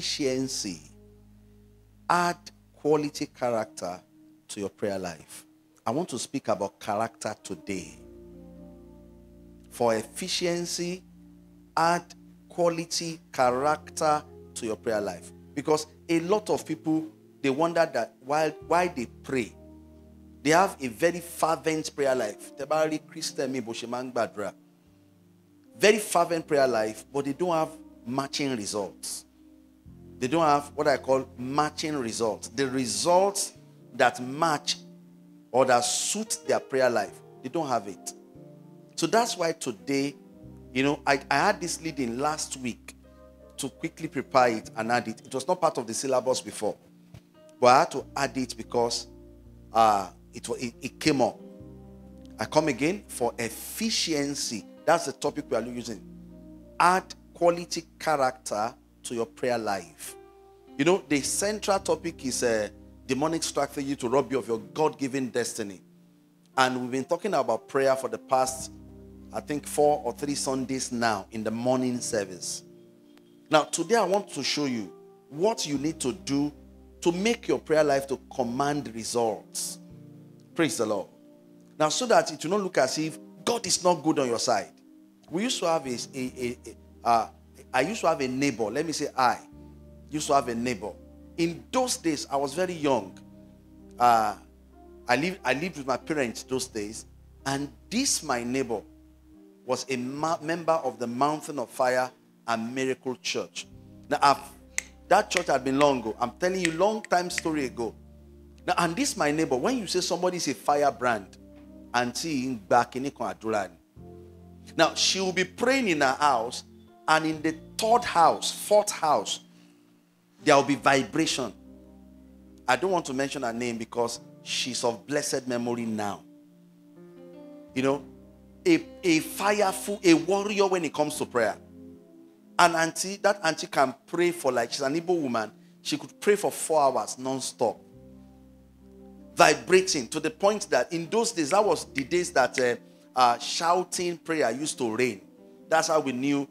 efficiency, add quality character to your prayer life. I want to speak about character today. For efficiency, add quality character to your prayer life. Because a lot of people, they wonder that why they pray. They have a very fervent prayer life. Very fervent prayer life, but they don't have matching results. They don't have what I call matching results. The results that match or that suit their prayer life, they don't have it. So that's why today, you know, I had this lead in last week to quickly prepare it and add it. It was not part of the syllabus before, but I had to add it because it came up. I come again for efficiency. That's the topic we are using. Add quality character to your prayer life. You know, the central topic is a demonic strategy to rob you of your God-given destiny. And we've been talking about prayer for the past, I think, 4 or 3 Sundays now in the morning service. Now, today I want to show you what you need to do to make your prayer life to command results. Praise the Lord. Now, so that it will not look as if God is not good on your side. We used to have I used to have a neighbor. Let me say I used to have a neighbor. In those days, I was very young. I lived with my parents those days. And this, my neighbor, was a member of the Mountain of Fire and Miracle Church. Now, that church had been long ago. I'm telling you, long time story ago. Now, and this, my neighbor, when you say somebody's a firebrand, and see him back in Adulani. Now, she will be praying in her house, and in the 3rd house, 4th house, there will be vibration. I don't want to mention her name because she's of blessed memory now. You know, a fireful, a warrior when it comes to prayer. And auntie, that auntie can pray for, like, she's an Igbo woman. She could pray for 4 hours non-stop. Vibrating to the point that in those days, that was the days that shouting prayer used to reign. That's how we knew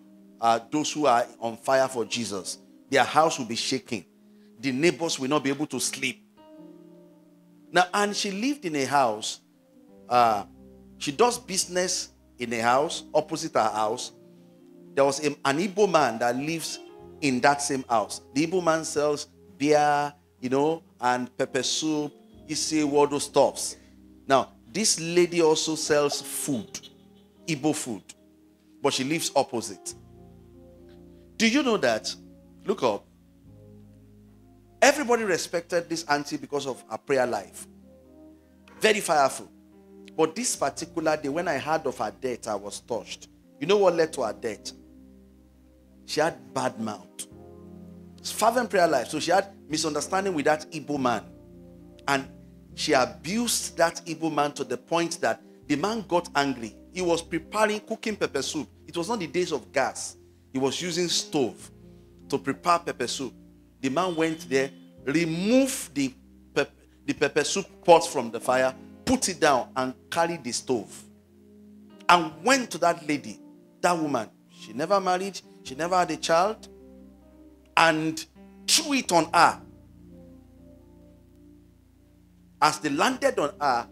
those who are on fire for Jesus. Their house will be shaking. The neighbors will not be able to sleep. Now, and she lived in a house. She does business in a house, opposite her house. There was an Igbo man that lives in that same house. The Igbo man sells beer, you know, and pepper soup. You see all those stuffs. Now, this lady also sells food, Igbo food, but she lives opposite. Do you know that? Look up. Everybody respected this auntie because of her prayer life. Very fireful. But this particular day, when I heard of her death, I was touched. You know what led to her death? She had bad mouth. It's fervent prayer life. So she had misunderstanding with that Igbo man. And she abused that Igbo man to the point that the man got angry. He was preparing, cooking pepper soup. It was not the days of gas. He was using stove to prepare pepper soup. The man went there, removed the pepper soup pot from the fire, put it down, and carried the stove. And went to that lady, that woman. She never married. She never had a child. And threw it on her. As they landed on her,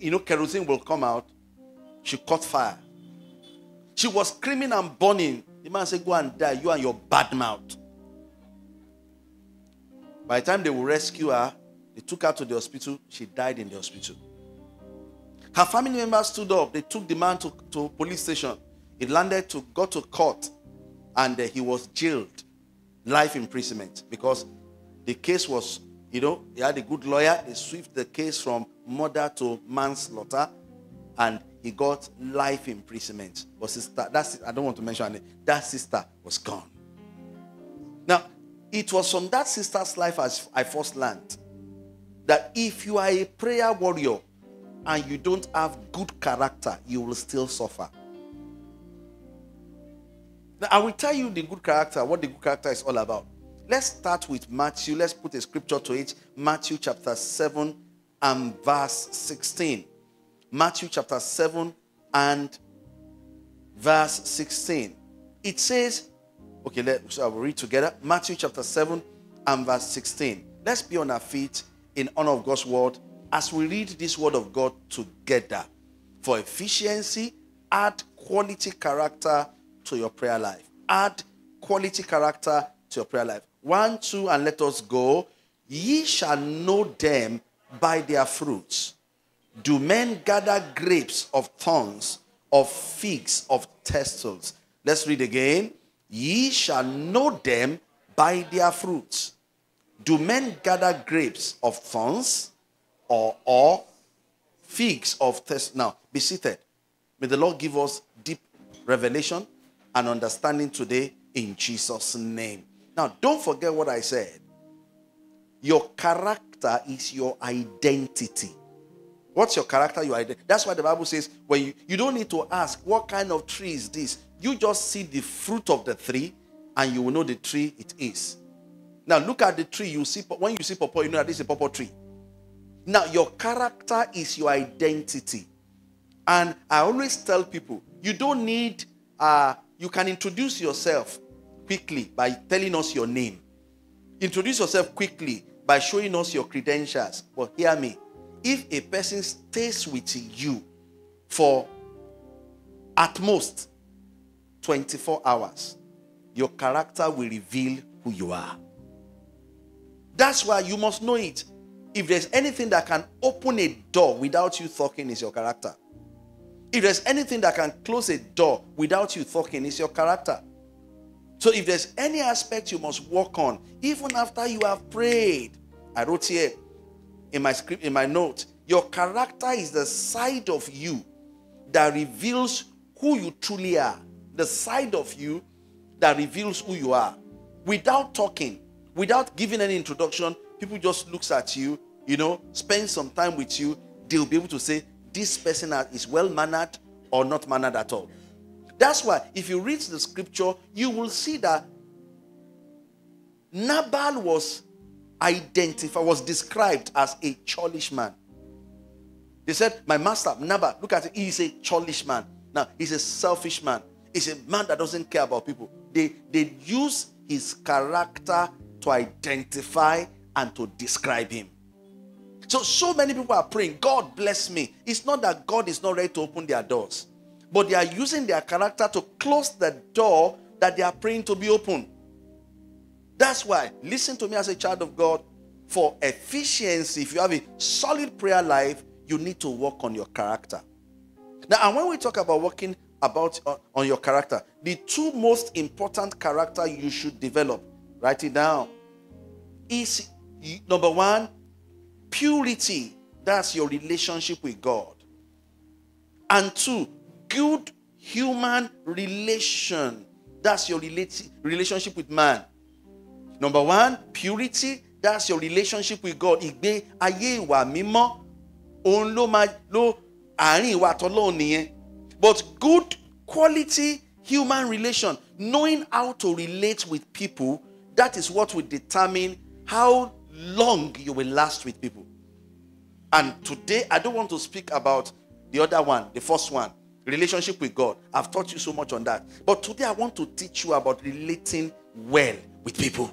you know, kerosene will come out. She caught fire. She was screaming and burning. The man said, "Go and die, you and your bad mouth." By the time they would rescue her, they took her to the hospital. She died in the hospital. Her family members stood up. They took the man to police station. He landed to go to court, and he was jailed, life imprisonment, because the case was, you know, he had a good lawyer. They swept the case from murder to manslaughter, and he got life imprisonment. But sister, I don't want to mention her name. That sister was gone. Now, it was from that sister's life as I first learned that if you are a prayer warrior and you don't have good character, you will still suffer. Now, I will tell you the good character, what the good character is all about. Let's start with Matthew. Let's put a scripture to it. Matthew chapter 7 and verse 16. Matthew chapter 7 and verse 16. It says, Okay, so we'll read together. Matthew chapter 7 and verse 16. Let's be on our feet in honor of God's word as we read this word of God together. For efficiency, add quality character to your prayer life. Add quality character to your prayer life. 1, 2, and let us go. Ye shall know them by their fruits. Do men gather grapes of thorns, of figs of thistles? Let's read again. Ye shall know them by their fruits. Do men gather grapes of thorns or figs of thistles? Now, be seated. May the Lord give us deep revelation and understanding today in Jesus' name. Now, don't forget what I said. Your character is your identity. What's your character? Your identity. That's why the Bible says, when you don't need to ask, what kind of tree is this? You just see the fruit of the tree, and you will know the tree it is. Now, look at the tree. You see, when you see pawpaw, you know that this is a pawpaw tree. Now, your character is your identity. And I always tell people, you don't need, you can introduce yourself quickly by telling us your name. Introduce yourself quickly by showing us your credentials. But hear me, if a person stays with you for at most 24 hours, your character will reveal who you are. That's why you must know it. If there's anything that can open a door without you talking, it's your character. If there's anything that can close a door without you talking, it's your character. So if there's any aspect you must work on, even after you have prayed, I wrote here in my script, in my note, your character is the side of you that reveals who you truly are. The side of you that reveals who you are. Without talking, without giving any introduction, people just look at you, you know, spend some time with you, they'll be able to say, this person is well-mannered or not mannered at all. That's why if you read the scripture, you will see that Nabal was identified, was described as a churlish man. They said, my master, Nabal, look at it, he's a churlish man. Now, he's a selfish man. He's a man that doesn't care about people. They use his character to identify and to describe him. So many people are praying, God bless me. It's not that God is not ready to open their doors, but they are using their character to close the door that they are praying to be open. That's why, listen to me as a child of God, for efficiency, if you have a solid prayer life, you need to work on your character. Now, and when we talk about working on your character, the two most important character you should develop, write it down, is number one, purity, that's your relationship with God. And two, good human relation, that's your relationship with man. Number one, purity, that's your relationship with God. Igbe aye iwa mimo, on lo ma lo ani iwa tolorun niyan. But good quality human relation, knowing how to relate with people, that is what will determine how long you will last with people. And today, I don't want to speak about the other one, the first one, relationship with God. I've taught you so much on that. But today, I want to teach you about relating well with people.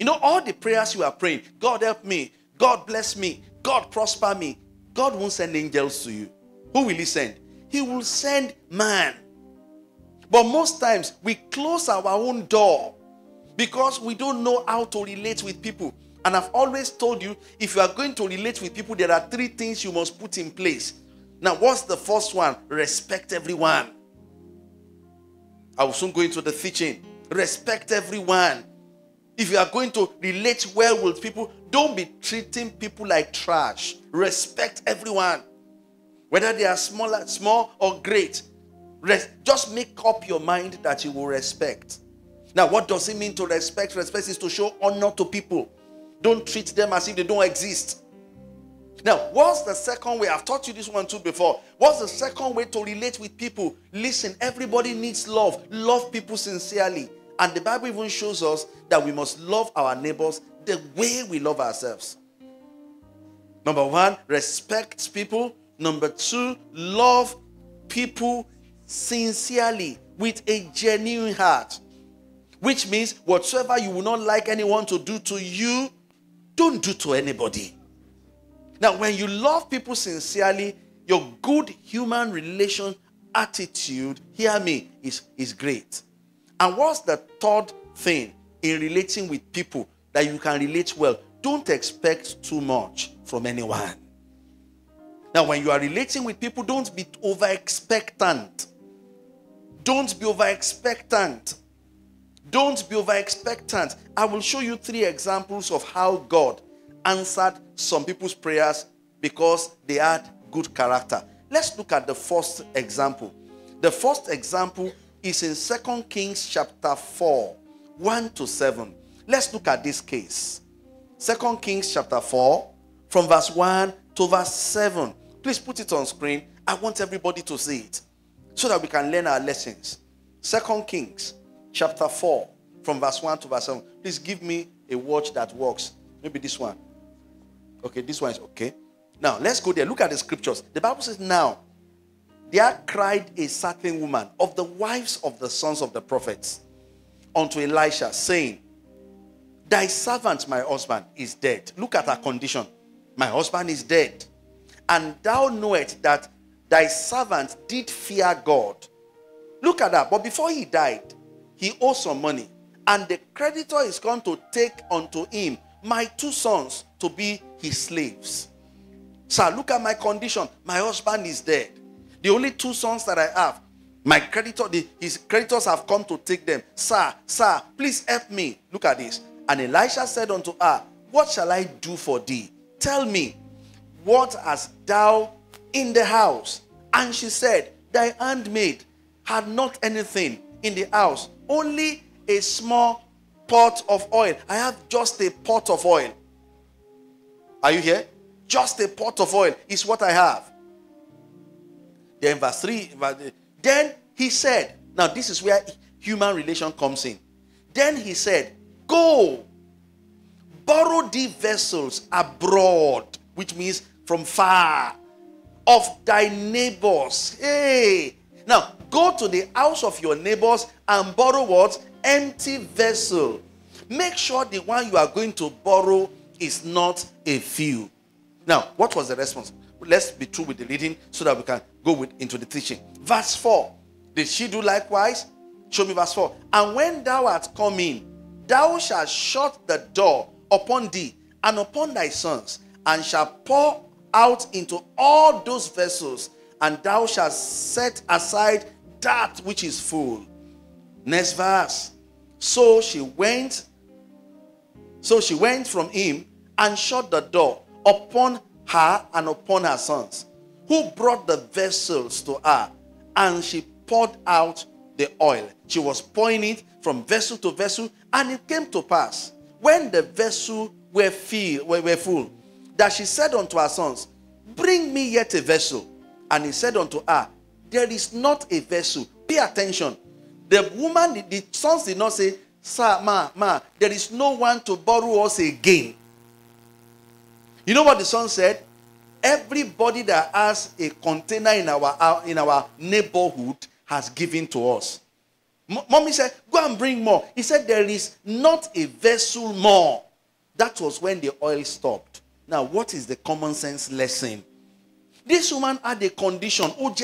You know, all the prayers you are praying, God help me, God bless me, God prosper me, God won't send angels to you. Who will he send? He will send man. But most times, we close our own door because we don't know how to relate with people. And I've always told you, if you are going to relate with people, there are three things you must put in place. Now, what's the first one? Respect everyone. I will soon go into the teaching. Respect everyone. If you are going to relate well with people, don't be treating people like trash. Respect everyone. Whether they are small or great, just make up your mind that you will respect. Now, what does it mean to respect? Respect is to show honor to people. Don't treat them as if they don't exist. Now, what's the second way? I've taught you this one too before. What's the second way to relate with people? Listen, everybody needs love. Love people sincerely. And the Bible even shows us that we must love our neighbors the way we love ourselves. Number one, respect people. Number two, love people sincerely. with a genuine heart. Which means whatsoever you will not like anyone to do to you, don't do to anybody. Now, when you love people sincerely, your good human relation attitude, hear me, is great. And what's the third thing in relating with people that you can relate well? Don't expect too much from anyone. Now, when you are relating with people, don't be over-expectant. Don't be over-expectant. Don't be over-expectant. I will show you three examples of how God answered some people's prayers because they had good character. Let's look at the first example. The first example is in 2 Kings chapter 4, 1-7. Let's look at this case. 2 Kings chapter 4, from verse 1 to verse 7. Please put it on screen. I want everybody to see it so that we can learn our lessons. 2 Kings chapter 4, from verse 1 to verse 7. Please give me a watch that works. Maybe this one. Okay, this one is okay. Now, let's go there. Look at the scriptures. The Bible says, now, there cried a certain woman of the wives of the sons of the prophets unto Elisha, saying, thy servant, my husband, is dead. Look at her condition. My husband is dead. And thou knowest that thy servant did fear God. Look at that. But before he died, he owed some money. And the creditor is going to take unto him my two sons to be his slaves. Sir, look at my condition. My husband is dead. The only two sons that I have, my creditor, his creditors have come to take them. Sir, please help me. Look at this. And Elisha said unto her, what shall I do for thee? Tell me, what hast thou in the house? And she said, thy handmaid had not anything in the house, only a small pot of oil. I have just a pot of oil. Are you here? Just a pot of oil is what I have. Then verse 3. Then he said, now this is where human relation comes in. Then he said, go, borrow thee vessels abroad, which means from far, of thy neighbors. Hey, now go to the house of your neighbors and borrow what? Empty vessel. Make sure the one you are going to borrow is not a few. Now, what was the response? Let's be true with the leading so that we can go into the teaching. Verse 4. Did she do likewise? Show me verse 4. And when thou art come in, thou shalt shut the door upon thee and upon thy sons, and shalt pour out into all those vessels, and thou shalt set aside that which is full. Next verse. So she went from him and shut the door upon her and upon her sons, who brought the vessels to her, and she poured out the oil. She was pouring it from vessel to vessel, and it came to pass, when the vessel were full, that she said unto her sons, bring me yet a vessel. And he said unto her, there is not a vessel. Pay attention. The woman, the sons did not say, sir, ma, there is no one to borrow us again. You know what the son said? Everybody that has a container in our neighborhood has given to us. Mommy said, go and bring more. He said, there is not a vessel more. That was when the oil stopped. Now, what is the common sense lesson? This woman had a condition. Lord,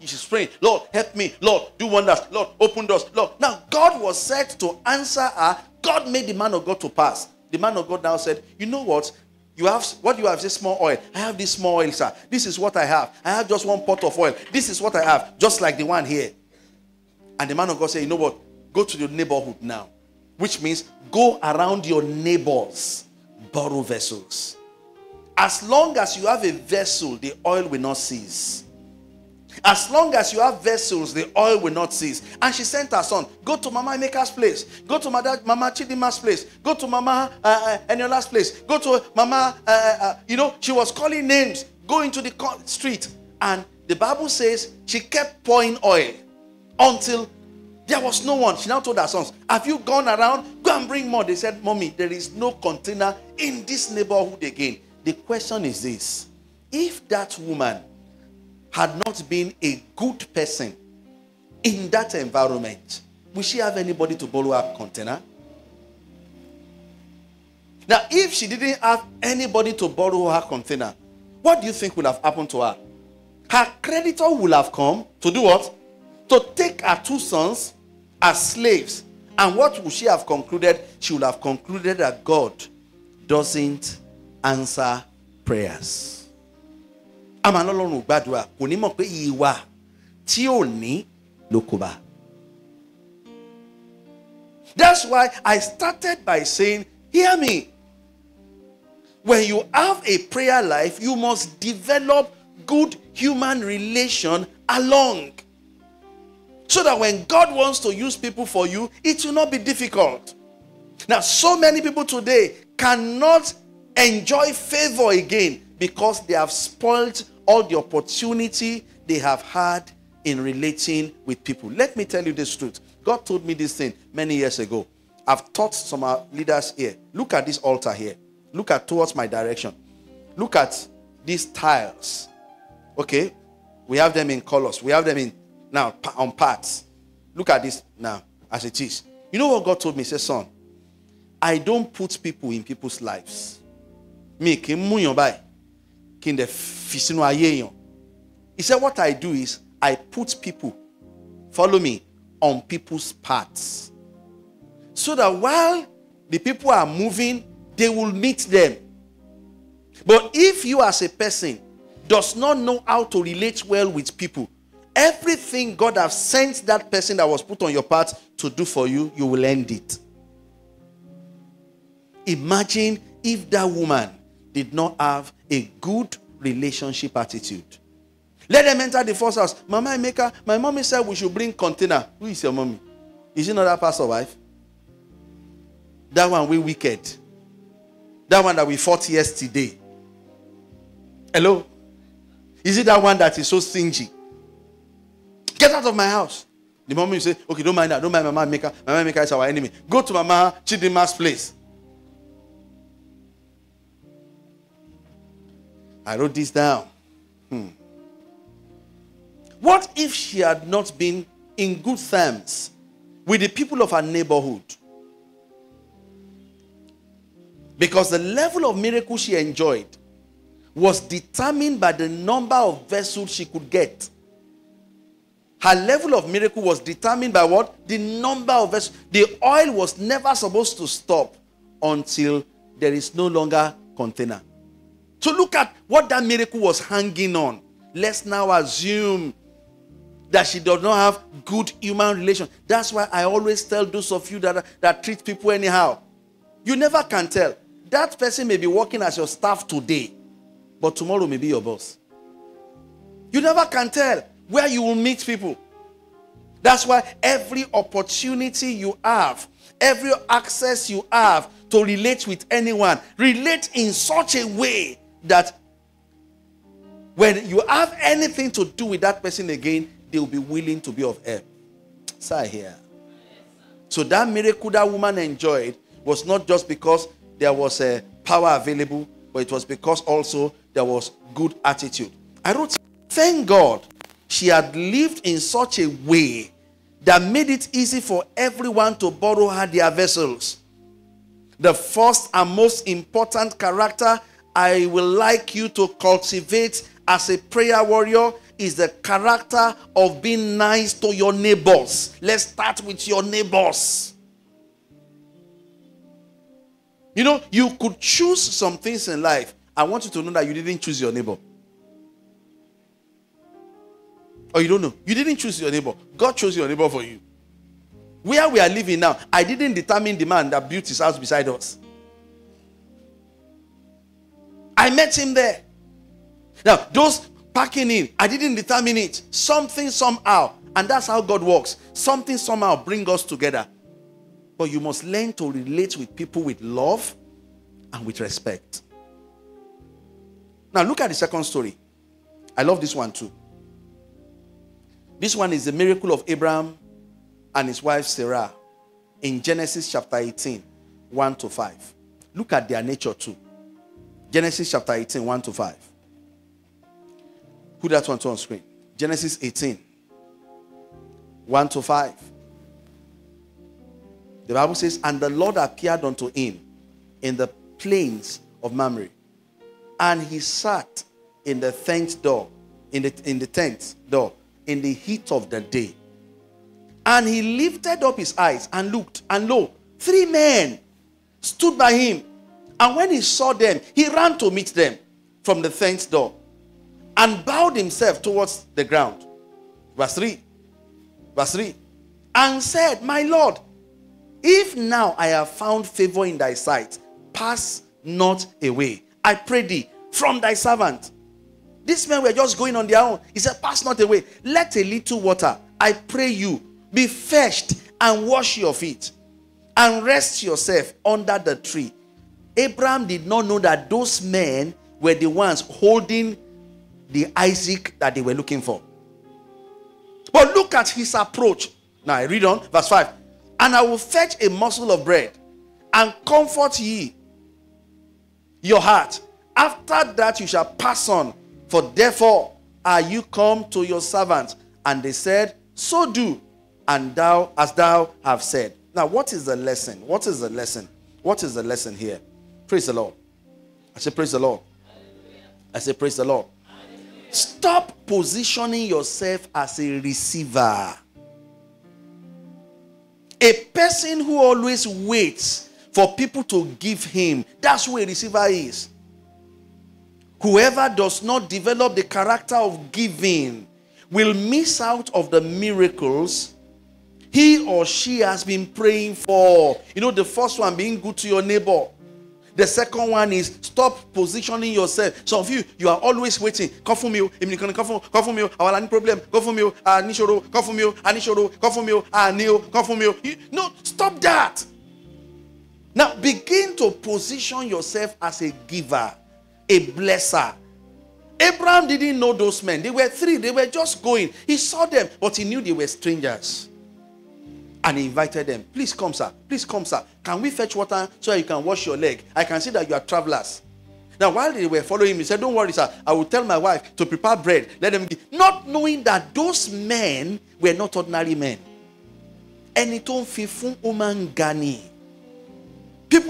she's praying. Lord, help me. Lord, do wonders. Lord, open doors. Lord. Now, God was said to answer her. God made the man of God to pass. The man of God now said, you know what? You have what you have is small oil. I have this small oil, sir. This is what I have. I have just one pot of oil. This is what I have, just like the one here. And the man of God said, you know what? Go to your neighborhood now. Which means go around your neighbors, borrow vessels. As long as you have a vessel, the oil will not cease. As long as you have vessels, the oil will not cease. And she sent her son, go to Mama Emeka's place. Go to Mama Chidima's place. Go to Mama Eniola's place. Go to Mama, she was calling names. Go into the street. And the Bible says she kept pouring oil until there was no one. She now told her sons, have you gone around? Go and bring more. They said, Mommy, there is no container in this neighborhood again. The question is this. If that woman had not been a good person in that environment, will she have anybody to borrow her container? Now, if she didn't have anybody to borrow her container, what do you think would have happened to her? Her creditor would have come to do what? To take her two sons as slaves. And what would she have concluded? She would have concluded that God doesn't answer prayers. That's why I started by saying, hear me. When you have a prayer life, you must develop good human relation along, so that when God wants to use people for you, it will not be difficult. Now, so many people today cannot enjoy favor again because they have spoiled all the opportunity they have had in relating with people. Let me tell you this truth. God told me this thing many years ago. I've taught some leaders here. Look at this altar here. Look at towards my direction. Look at these tiles. Okay? We have them in colors. We have them in now on parts. Look at this now as it is. You know what God told me? He said, son, I don't put people in people's lives. Me, he said, what I do is I put people, follow me, on people's paths, so that while the people are moving, they will meet them. But if you as a person does not know how to relate well with people, everything God has sent that person that was put on your path to do for you, you will end it. Imagine if that woman did not have a good relationship attitude. Let them enter the first house. Mama Emeka, my mommy said we should bring container. Who is your mommy? Is she not that pastor's wife? That one we wicked. That one that we fought yesterday. Hello? Is it that one that is so stingy? Get out of my house. The moment you say, okay, don't mind that. Don't mind Mama Emeka. Mama Emeka is our enemy. Go to Mama Chidima's place. I wrote this down. What if she had not been in good terms with the people of her neighborhood? Because the level of miracle she enjoyed was determined by the number of vessels she could get. Her level of miracle was determined by what? The number of vessels. The oil was never supposed to stop until there is no longer container. So look at what that miracle was hanging on. Let's now assume that she does not have good human relations. That's why I always tell those of you that treat people anyhow. You never can tell. That person may be working as your staff today, but tomorrow may be your boss. You never can tell where you will meet people. That's why every opportunity you have, every access you have to relate with anyone, relate in such a way that when you have anything to do with that person again, they will be willing to be of help. So I hear. So that miracle that woman enjoyed was not just because there was a power available, but it was because also there was good attitude. I wrote, thank God she had lived in such a way that made it easy for everyone to borrow her their vessels. The first and most important character I will like you to cultivate as a prayer warrior is the character of being nice to your neighbors. Let's start with your neighbors. You know, you could choose some things in life. I want you to know that you didn't choose your neighbor. Or you don't know. You didn't choose your neighbor. God chose your neighbor for you. Where we are living now, I didn't determine the man that built his house beside us. I met him there. Now, those packing in, I didn't determine it. Something somehow, and that's how God works. Something somehow brings us together. But you must learn to relate with people with love and with respect. Now, look at the second story. I love this one too. This one is the miracle of Abraham and his wife Sarah in Genesis chapter 18, 1-5. Look at their nature too. Genesis chapter 18, 1-5. Put that one on screen. Genesis 18. 1-5. The Bible says, and the Lord appeared unto him in the plains of Mamre, and he sat in the tent door, in the tent door, in the heat of the day. And he lifted up his eyes and looked, and lo, 3 men stood by him. And when he saw them, he ran to meet them from the tent door, and bowed himself towards the ground. Verse 3. And said, my Lord, if now I have found favor in thy sight, pass not away, I pray thee, from thy servant. These men were just going on their own. He said, pass not away. Let a little water, I pray you, be fetched, and wash your feet, and rest yourself under the tree. Abraham did not know that those men were the ones holding the Isaac that they were looking for. But look at his approach. Now I read on, verse 5. And I will fetch a morsel of bread, and comfort ye your heart. After that you shall pass on, for therefore are you come to your servants. And they said, so do, and thou as thou have said. Now what is the lesson? What is the lesson? What is the lesson here? Praise the Lord. I say praise the Lord. I say praise the Lord. Stop positioning yourself as a receiver. A person who always waits for people to give him, that's who a receiver is. Whoever does not develop the character of giving will miss out of the miracles he or she has been praying for. You know, the first one being good to your neighbor. The second one is stop positioning yourself. Some of you, you are always waiting. Come for me. Come for me. I have a problem. Come for me. I need you. Come for me. I need you. Come for me. I need you. Come for me. No, stop that. Now begin to position yourself as a giver, a blesser. Abraham didn't know those men. They were 3. They were just going. He saw them, but he knew they were strangers. And he invited them. Please come, sir. Please come, sir. Can we fetch water so that you can wash your leg? I can see that you are travelers. Now, while they were following him, he said, don't worry, sir. I will tell my wife to prepare bread. Let them eat. Not knowing that those men were not ordinary men. People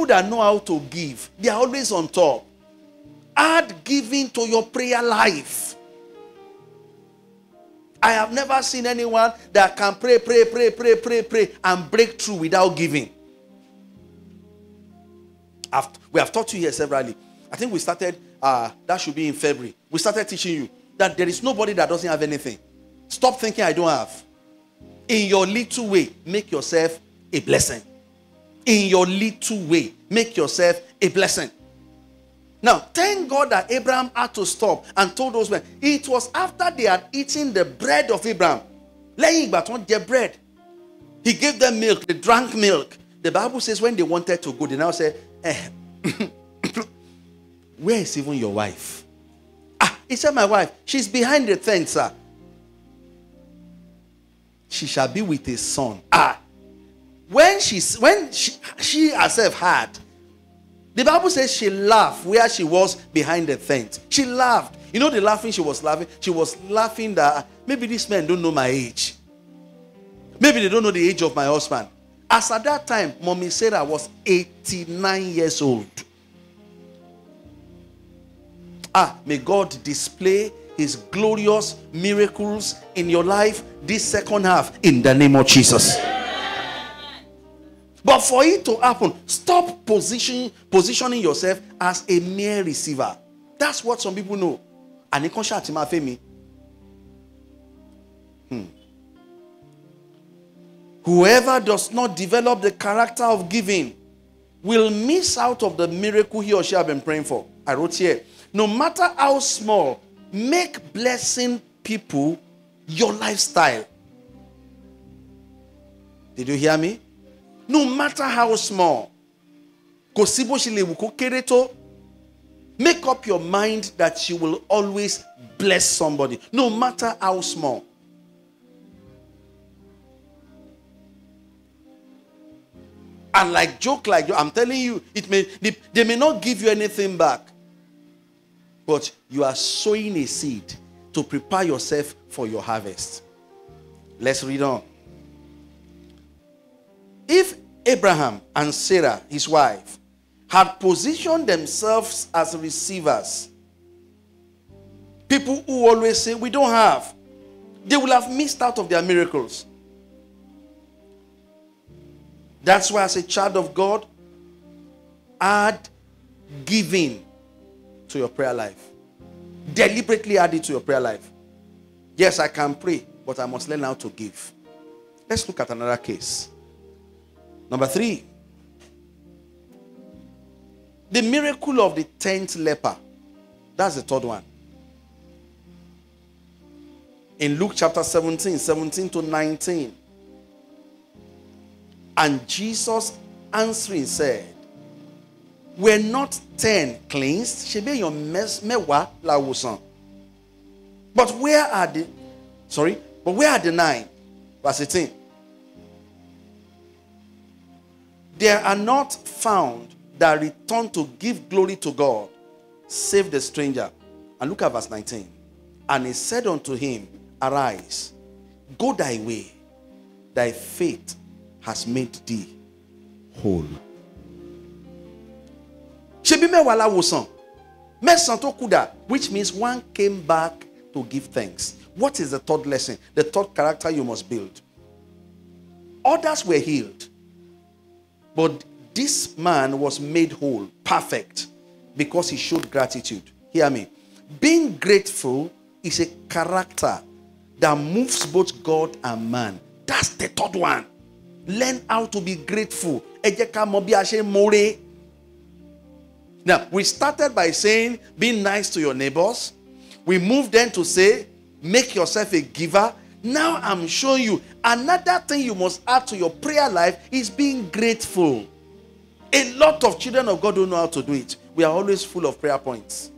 that know how to give, they are always on top. Add giving to your prayer life. I have never seen anyone that can pray and break through without giving. We have taught you here severally. I think we started, that should be in February. We started teaching you that there is nobody that doesn't have anything. Stop thinking I don't have. In your little way, make yourself a blessing. In your little way, make yourself a blessing. Now, thank God that Abraham had to stop and told those men. It was after they had eaten the bread of Abraham. Lẹ́yìn ìgbà tí wọ́n jẹ bread. He gave them milk. They drank milk. The Bible says when they wanted to go, they now said, where is even your wife? Ah, he said, my wife, she's behind the tent, sir. She shall be with a son. Ah, when she herself had, the Bible says she laughed where she was behind the tent. She laughed. You know the laughing she was laughing? She was laughing that maybe these men don't know my age. Maybe they don't know the age of my husband. As at that time, Mommy Sarah was 89 years old. Ah, may God display his glorious miracles in your life this second half in the name of Jesus. But for it to happen, stop positioning yourself as a mere receiver. That's what some people know. And they can shout him out for me. Whoever does not develop the character of giving will miss out of the miracle he or she has been praying for. I wrote here, no matter how small, make blessing people your lifestyle. Did you hear me? No matter how small, make up your mind that you will always bless somebody, no matter how small. And I'm telling you, they may not give you anything back, but you are sowing a seed to prepare yourself for your harvest. Let's read on. If Abraham and Sarah, his wife, had positioned themselves as receivers, people who always say, we don't have, they will have missed out of their miracles. That's why as a child of God, add giving to your prayer life. Deliberately add it to your prayer life. Yes, I can pray, but I must learn how to give. Let's look at another case. Number 3. The miracle of the 10th leper. That's the 3rd one. In Luke chapter 17, 17 to 19. And Jesus answering said, were not 10 cleansed? But where are the 9? Verse 18. There are not found that return to give glory to God, save the stranger. And look at verse 19. And he said unto him, arise, go thy way, thy faith has made thee whole. Which means one came back to give thanks. What is the 3rd lesson? The 3rd character you must build. Others were healed, but this man was made whole, perfect, because he showed gratitude. Hear me. Being grateful is a character that moves both God and man. That's the 3rd one. Learn how to be grateful. Now, we started by saying, be nice to your neighbors. We moved then to say, make yourself a giver. Now I'm showing you another thing you must add to your prayer life is being grateful. A lot of children of God don't know how to do it. We are always full of prayer points.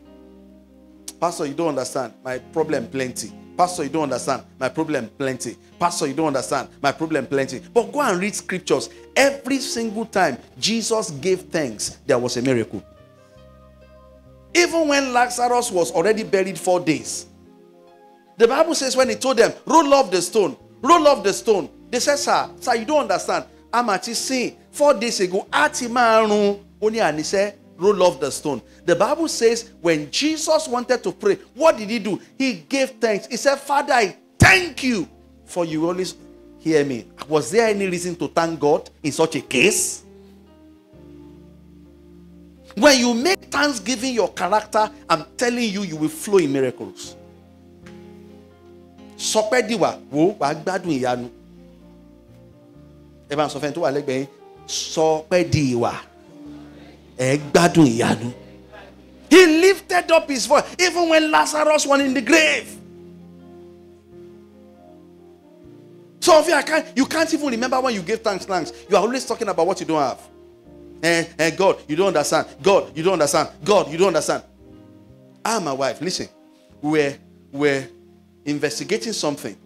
Pastor, you don't understand. My problem plenty. Pastor, you don't understand. My problem plenty. Pastor, you don't understand. My problem plenty. But go and read scriptures. Every single time Jesus gave thanks, there was a miracle. Even when Lazarus was already buried 4 days, the Bible says when he told them, roll off the stone, roll off the stone. They said, sir, you don't understand. I'm at his sin. 4 days ago, and he said, roll off the stone. The Bible says when Jesus wanted to pray, what did he do? He gave thanks. He said, Father, I thank you for you always hear me. Was there any reason to thank God in such a case? When you make thanksgiving your character, I'm telling you, you will flow in miracles. He lifted up his voice, even when Lazarus was in the grave. Some of you, you can't even remember when you gave thanks. You are always talking about what you don't have. And God, you don't understand. God, you don't understand. God, you don't understand. I and my wife, listen, we're investigating something.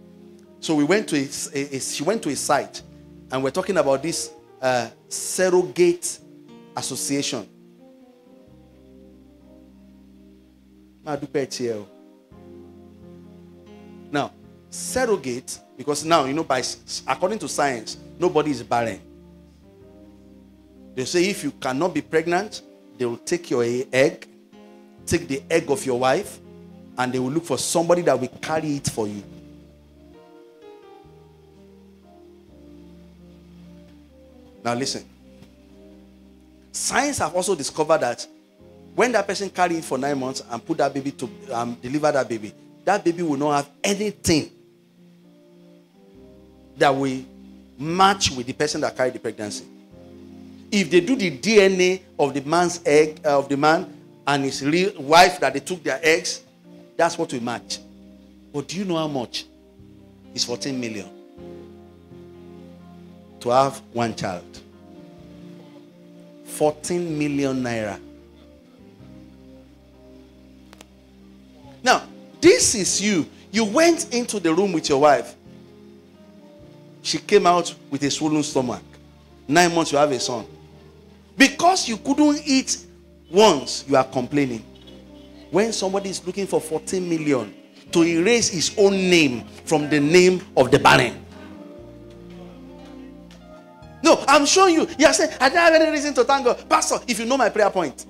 So we went to she went to a site, and we're talking about this surrogate association. Now, surrogate, because now, you know, by according to science, nobody is barren. They say if you cannot be pregnant, they will take your egg, take the egg of your wife, and they will look for somebody that will carry it for you. Now listen. Science have also discovered that when that person carried it for 9 months and put that baby to deliver that baby will not have anything that will match with the person that carried the pregnancy. If they do the DNA of the man's egg, of the man and his real wife that they took their eggs, that's what we match. But do you know how much? It's 14 million. To have one child. 14 million naira. Now, this is you. You went into the room with your wife. She came out with a swollen stomach. 9 months you have a son. Because you couldn't eat once, you are complaining. When somebody is looking for 14 million, to erase his own name from the name of the barren. No, I'm showing you. You are saying, I don't have any reason to thank God. Pastor, if you know my prayer point.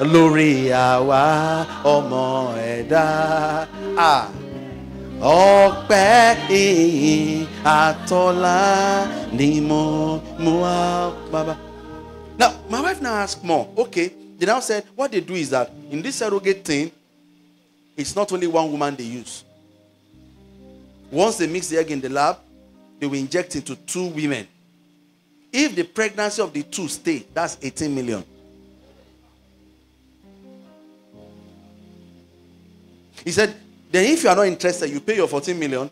Lórí àwa ọmọ ẹ̀dá ọpẹ́ ìyìn àtọlá ni mo mú wá bàbá. Now, my wife now asked more. Okay, they now said what they do is that in this surrogate thing, it's not only one woman they use. Once they mix the egg in the lab, they will inject into two women. If the pregnancy of the two stay, that's 18 million. He said, then if you are not interested, you pay your 14 million.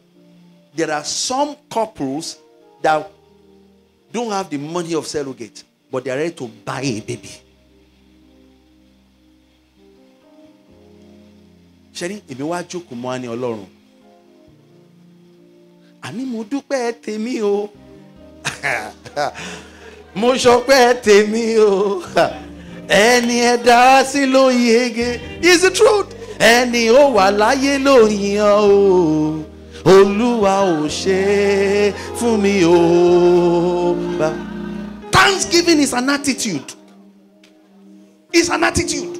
There are some couples that don't have the money of surrogate, but they are ready to buy a baby. Sherry, if you want to come on your lawn, Ani mo dúpẹ́ tèmi o. Mo ṣọpẹ́ tèmi o. Ẹni ẹ̀dá sí ló yege. Is the truth. Ẹni ó wà láyé ló yàn o. Olúwa ò ṣe fún mi o. Thanksgiving is an attitude. It's an attitude.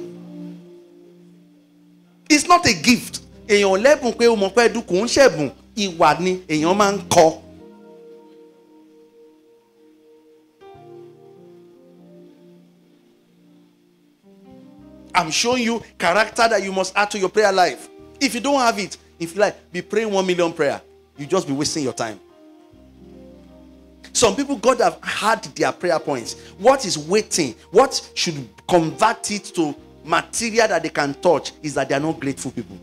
It's not a gift. Èèyàn lẹ́bùn pé o mọ̀ pé dúkùn ń ṣẹ̀bùn. Ìwà ni èèyàn máa ń kọ́. I'm showing you character that you must add to your prayer life. If you don't have it, if you like, be praying 1 million prayer. You just be wasting your time. Some people, God have had their prayer points. What is waiting? What should convert it to material that they can touch is that they are not grateful people.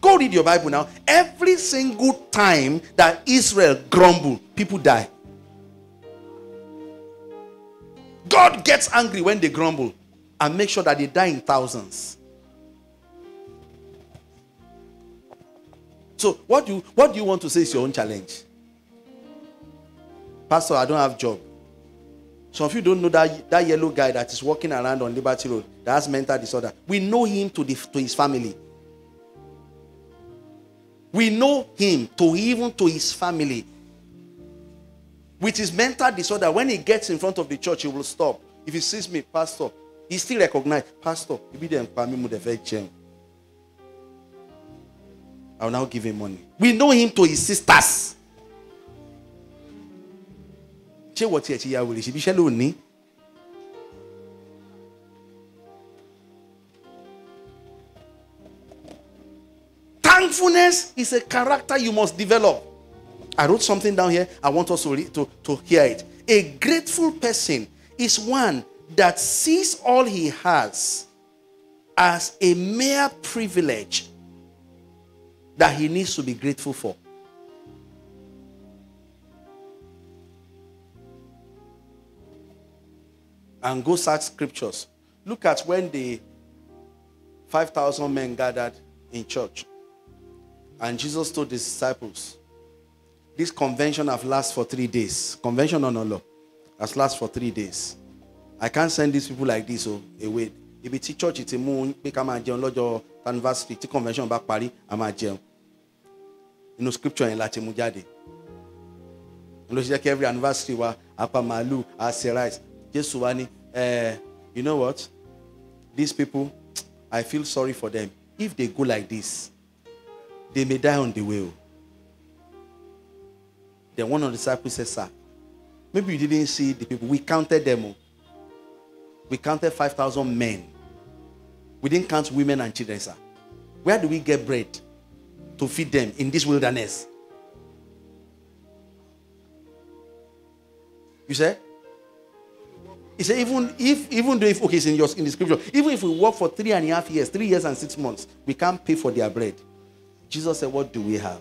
Go read your Bible now. Every single time that Israel grumbled, people die. God gets angry when they grumble and make sure that they die in thousands. So what do you want to say is your own challenge? Pastor, I don't have a job. Some of you don't know that yellow guy that is walking around on Liberty Road that has mental disorder. We know him to his family. We know him even to his family. With his mental disorder, when he gets in front of the church, he will stop. If he sees me, Pastor, he still recognizes, Pastor, I will now give him money. We know him to his sisters. Thankfulness is a character you must develop. I wrote something down here. I want us to hear it. A grateful person is one that sees all he has as a mere privilege that he needs to be grateful for. And go search scriptures. Look at when the 5,000 men gathered in church. And Jesus told his disciples, this convention has lasted for 3 days. Convention or no law has lasted for 3 days. I can't send these people like this away. If it's a church, it's a moon, make a man, Lord, anniversary, the convention back party, I'm a jail. You know, scripture in Latin Mujadi. You know, every anniversary, Apamalu, Aserais, Jesuani. You know what? These people, I feel sorry for them. If they go like this, they may die on the way. Then one of the disciples says, sir, maybe you didn't see the people. We counted them. We counted 5,000 men. We didn't count women and children, sir. Where do we get bread to feed them in this wilderness? You say? He said, even though, okay, it's in the scripture, even if we work for 3.5 years, 3 years and 6 months, we can't pay for their bread. Jesus said, what do we have?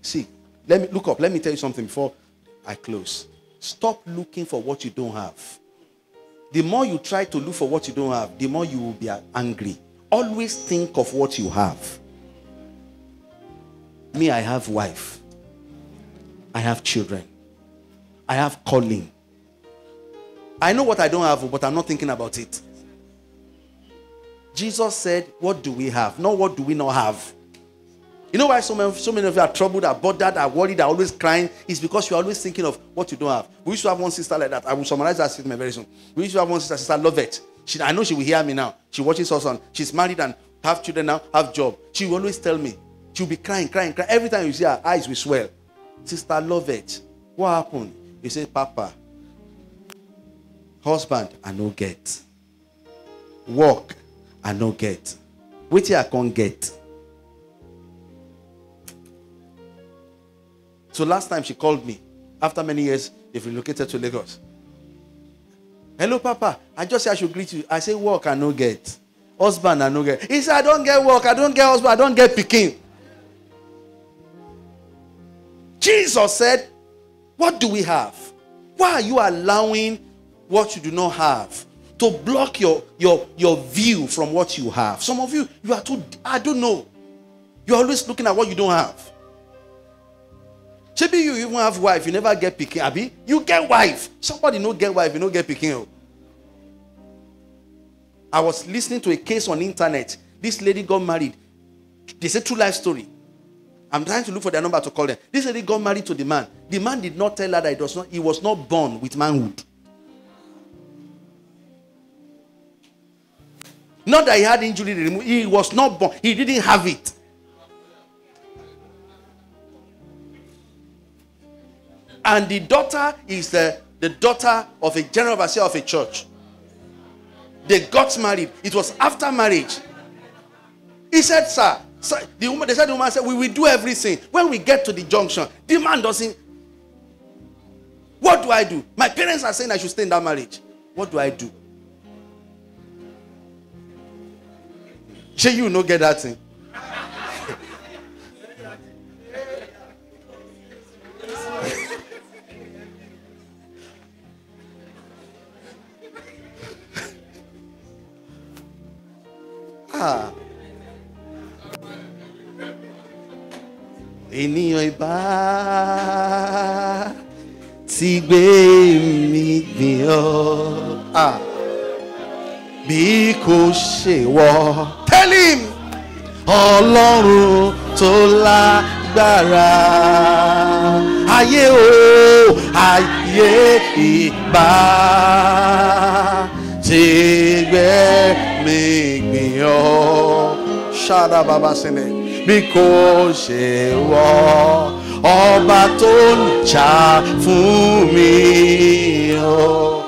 See, let me look up. Let me tell you something before I close. Stop looking for what you don't have. The more you try to look for what you don't have, the more you will be angry. Always think of what you have. Me, I have wife. I have children. I have calling. I know what I don't have, but I'm not thinking about it. Jesus said, what do we have? Not what do we not have. You know why so many of you are troubled, are bothered, are worried, are always crying? It's because you're always thinking of what you don't have. We used to have one sister like that. I will summarize that statement very soon. We used to have one sister, Sister Lovett. I know she will hear me now. She watches her son. She's married and have children now, have job. She will always tell me. She'll be crying, crying, crying. Every time you see her, eyes will swell. Sister Lovett, what happened? You say, Papa, husband, I no get. Work, I no get. Wait till I can't get. So last time she called me. After many years, they've relocated to Lagos. Hello, Papa. I just said I should greet you. I say, work, I no get. Husband, I no get. He said, I don't get work. I don't get husband. I don't get picking. Jesus said, what do we have? Why are you allowing what you do not have to block your view from what you have? Some of you, you are too, I don't know. You're always looking at what you don't have. Maybe you even have wife, you never get picking, Abi. You get wife. Somebody no get wife, you no get picking. I was listening to a case on the internet. This lady got married. They say true life story. I'm trying to look for their number to call them. This lady got married to the man. The man did not tell her that he was not born with manhood. Not that he had injury removed. He was not born. He didn't have it. And the daughter is the daughter of a general overseer of a church. They got married. It was after marriage. He said, sir, the woman said, we will do everything. When we get to the junction, the man doesn't. What do I do? My parents are saying I should stay in that marriage. What do I do? Shey, you no get that thing. Tell him, Ọlọ́run tó lágbára, ayé o, ayé ìbá ti gbẹ̀mí mi o. Shada baba sene, because she was ọba tó ń jà fún mi o.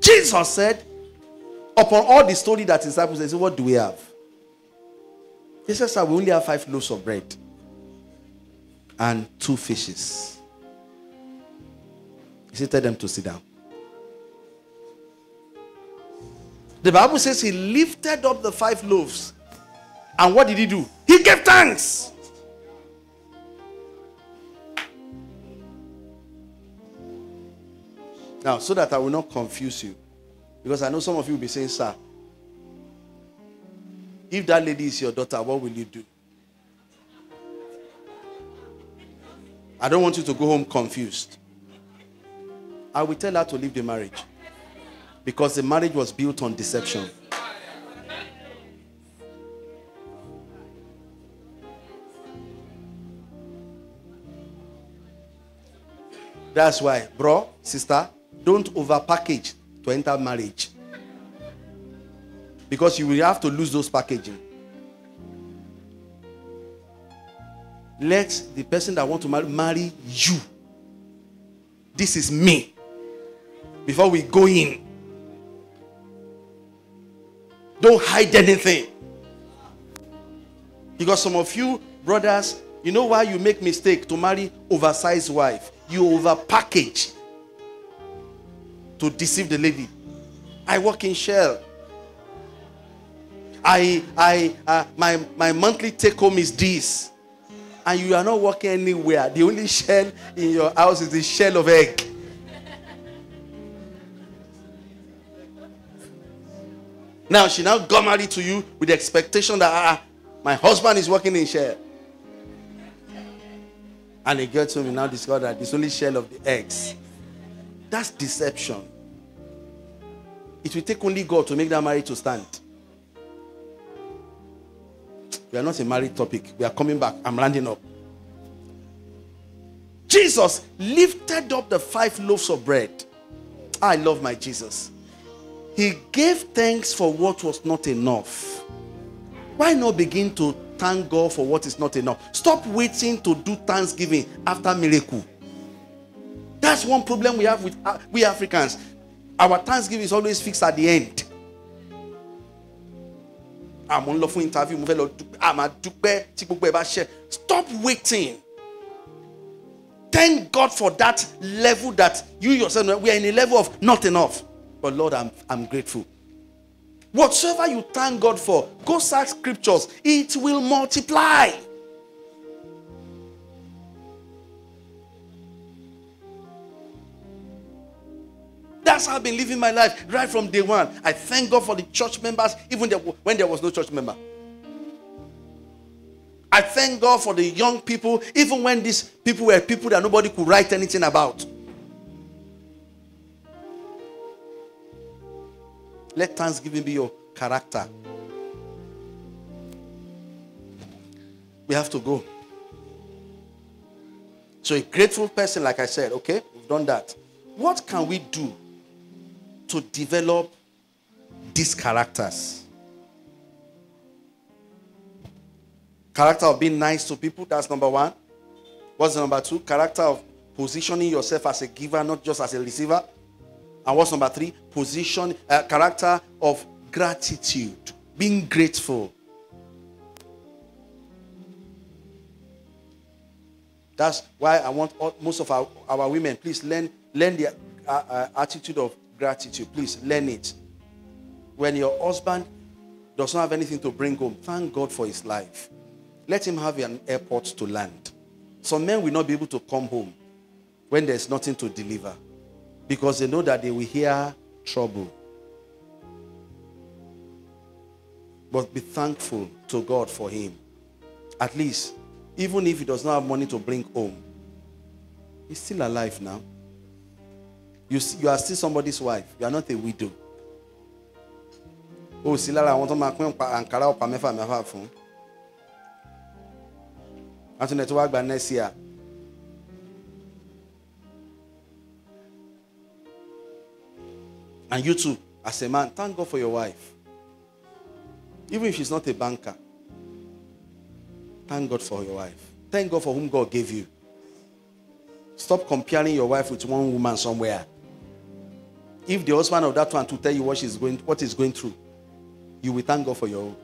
Jesus said, upon all the story that his disciples, they said, what do we have? He said, sir, we only have 5 loaves of bread and 2 fishes. He said, tell them to sit down. The Bible says he lifted up the 5 loaves. And what did he do? He gave thanks. Now, so that I will not confuse you, because I know some of you will be saying, sir, if that lady is your daughter, what will you do? I don't want you to go home confused. I will tell her to leave the marriage, because the marriage was built on deception. That's why, bro, sister, don't overpackage to enter marriage, because you will have to lose those packaging. Let the person that wants to marry you. This is me. Before we go in, don't hide anything. Because some of you brothers, you know why you make mistake to marry oversized wife. You overpackage to deceive the lady. I work in Shell. My monthly take home is this. and you are not walking anywhere. The only shell in your house is the shell of egg. Now she now got married to you with the expectation that my husband is working in shell. And the girl told me now discovered that it's only shell of the eggs. That's deception. It will take only God to make that marriage to stand. We are not a marriage topic. We are coming back. I'm rounding up. Jesus lifted up the 5 loaves of bread. I love my Jesus. He gave thanks for what was not enough. Why not begin to thank God for what is not enough? Stop waiting to do thanksgiving after miracle. That's one problem we have with we Africans. Our thanksgiving is always fixed at the end. I'm unlawful interview. Stop waiting. Thank God for that level that you yourself, we are in a level of not enough. But Lord, I'm grateful. Whatsoever you thank God for, go search scriptures. It will multiply. That's how I've been living my life right from day one. I thank God for the church members, even when there was no church member. I thank God for the young people, even when these people were people that nobody could write anything about. Let thanksgiving be your character. We have to go. So a grateful person, like I said, okay, we've done that. What can we do to develop these characters? Character of being nice to people, that's number one. What's number two? Character of positioning yourself as a giver, not just as a receiver. And what's number three? Position, character of gratitude, being grateful. That's why I want most of our women, please learn the attitude of gratitude. Please learn it. When your husband does not have anything to bring home, thank God for his life. Let him have an airport to land. Some men will not be able to come home when there's nothing to deliver, because they know that they will hear trouble. But be thankful to God for him. At least, even if he does not have money to bring home, he's still alive now. You are still somebody's wife. You are not a widow. Oh, Sila, I want to make you Ankara or Pamefa Mefa phone. Antoinette Wagba next year. And you too, as a man, thank God for your wife. Even if she's not a banker, thank God for your wife. Thank God for whom God gave you. Stop comparing your wife with one woman somewhere. If the husband of that one to tell you what he's going through, you will thank God for your own.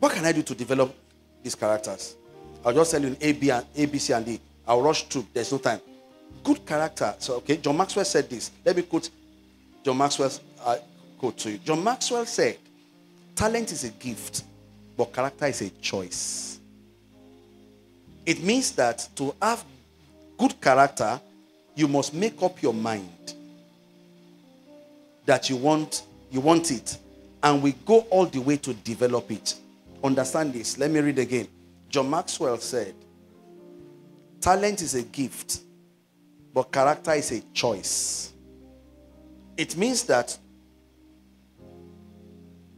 What can I do to develop these characters? I'll just tell you in A, B, C, and D. I'll rush through. There's no time. Good character. So, okay, John Maxwell said this. Let me quote John Maxwell's quote to you. John Maxwell said, "Talent is a gift, but character is a choice." It means that to have good character, you must make up your mind that you want it, and we go all the way to develop it. Understand this. Let me read again. John Maxwell said, "Talent is a gift, but character is a choice." It means that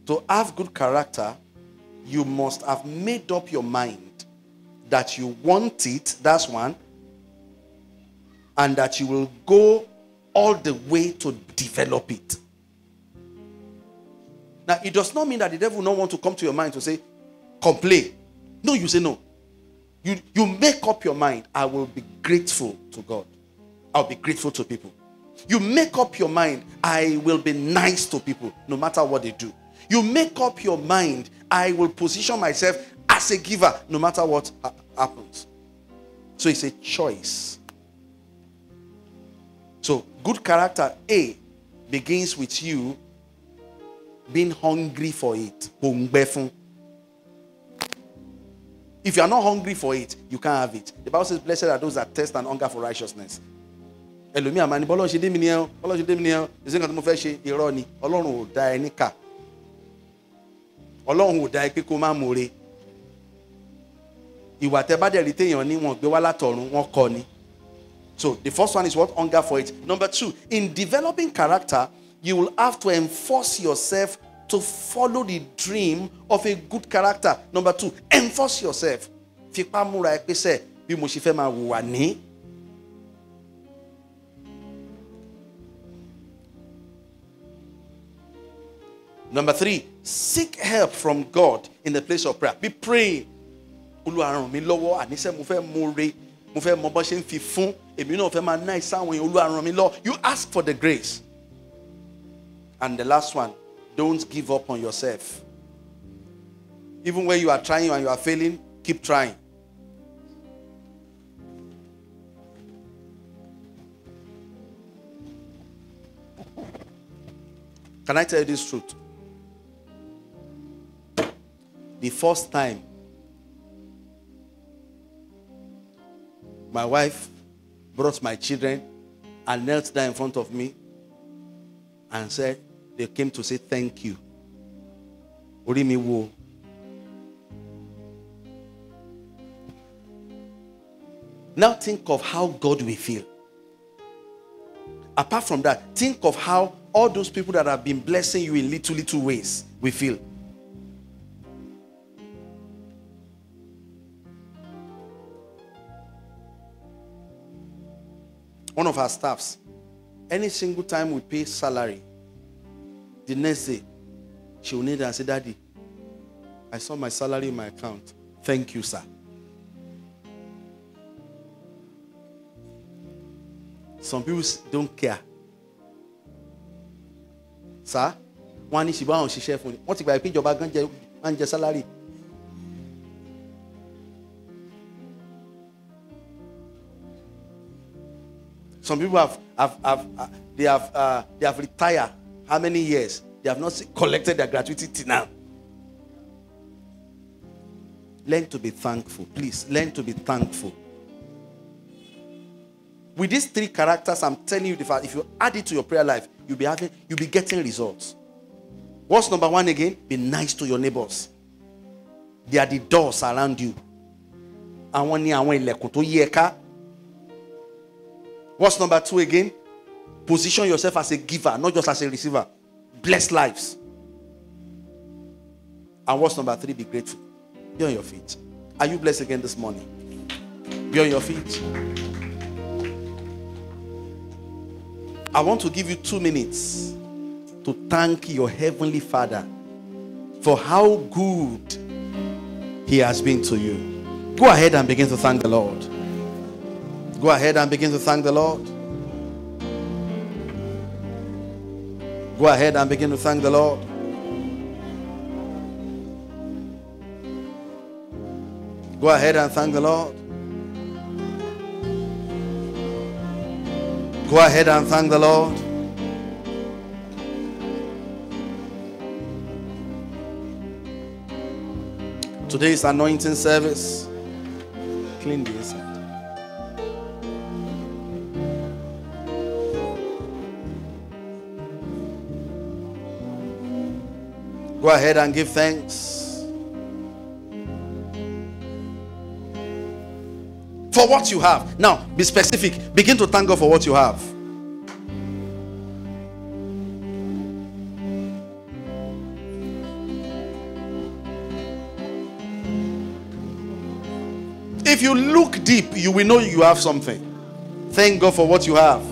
to have good character, you must have made up your mind that you want it, that's one, and that you will go all the way to develop it. Now, it does not mean that the devil don't want to come to your mind to say, complain. No, you say no. You make up your mind, I will be grateful to God. I'll be grateful to people. You make up your mind, I will be nice to people, no matter what they do. You make up your mind, I will position myself as a giver, no matter what happens. So it's a choice. So good character, A, begins with you being hungry for it. If you are not hungry for it, you can't have it. The Bible says, blessed are those that thirst and hunger for righteousness. So the first one is what? Hunger for it. Number two, in developing character, you will have to enforce yourself to follow the dream of a good character. Number two, enforce yourself. Number three, seek help from God in the place of prayer. Be praying. You ask for the grace. And the last one, don't give up on yourself. Even when you are trying and you are failing, keep trying. Can I tell you this truth? The first time my wife brought my children and knelt down in front of me and said, they came to say thank you. Now think of how God will feel. Apart from that, think of how all those people that have been blessing you in little ways will feel. One of our staffs, any single time we pay salary, the next day, she will need and say, Daddy, I saw my salary in my account. Thank you, sir. Some people don't care. Sir, one is she bound, she shared for me. What if I pay your bag and your salary? Some people have retired. How many years? They have not collected their gratuity till now. Learn to be thankful. Please, learn to be thankful. With these three characters, I'm telling you the fact, if you add it to your prayer life, you'll be getting results. What's number one again? Be nice to your neighbors. They are the doors around you. What's number two again? Position yourself as a giver, not just as a receiver. Bless lives. And what's number three? Be grateful. Be on your feet. Are you blessed again this morning? Be on your feet. I want to give you 2 minutes to thank your Heavenly Father for how good He has been to you. Go ahead and begin to thank the Lord. Go ahead and begin to thank the Lord. Go ahead and begin to thank the Lord. Go ahead and thank the Lord. Go ahead and thank the Lord. Today's anointing service. Clean the inside. Go ahead and give thanks for what you have. Now, be specific. Begin to thank God for what you have. If you look deep, you will know you have something. Thank God for what you have.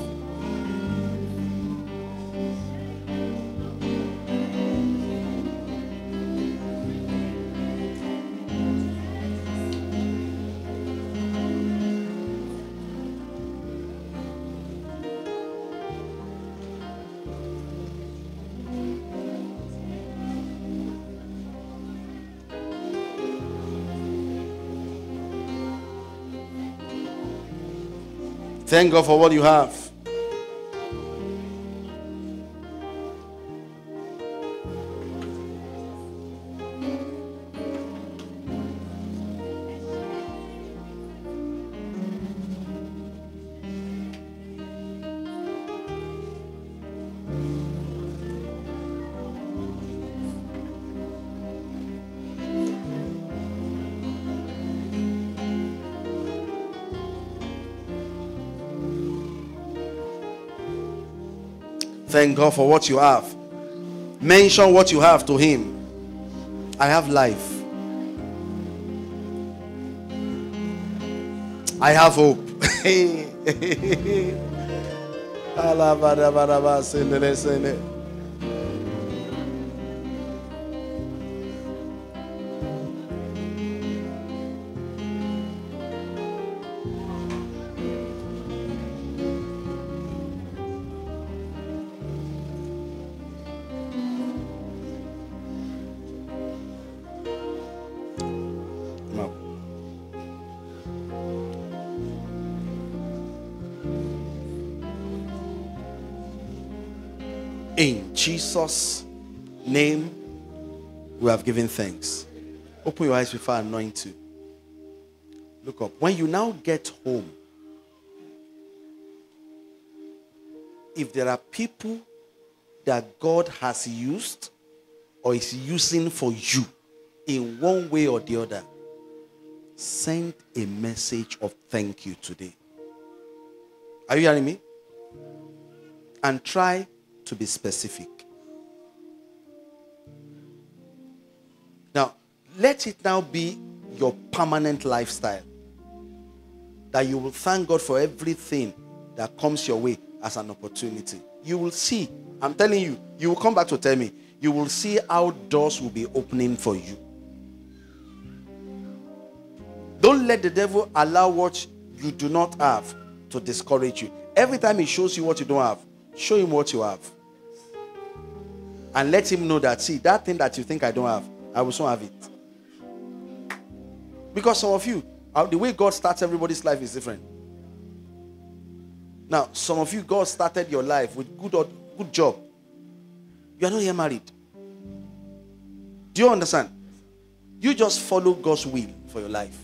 Thank God for what you have. Thank God for what you have. Mention what you have to Him. I have life. I have hope. In Jesus' name, we have given thanks. Open your eyes before I anoint you. Look up. When you now get home, if there are people that God has used or is using for you in one way or the other, send a message of thank you today. Are you hearing me? And try to be specific. Now, let it now be your permanent lifestyle that you will thank God for everything that comes your way as an opportunity. You will see, I'm telling you, you will come back to tell me, you will see how doors will be opening for you. Don't let the devil allow what you do not have to discourage you. Every time he shows you what you don't have, show him what you have. And let him know that, see, that thing that you think I don't have, I will soon have it. Because some of you, the way God starts everybody's life is different. Now, some of you, God started your life with good job. You are not yet married. Do you understand? You just follow God's will for your life.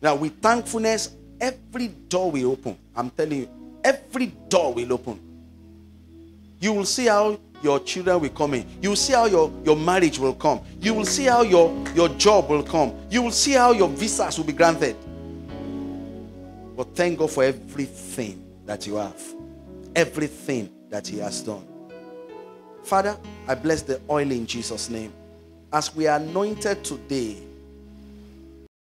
Now, with thankfulness, every door will open. I'm telling you. Every door will open. You will see how your children will come in. You will see how your marriage will come. You will see how your job will come. You will see how your visas will be granted. But thank God for everything that you have. Everything that He has done. Father, I bless the oil in Jesus' name. As we are anointed today,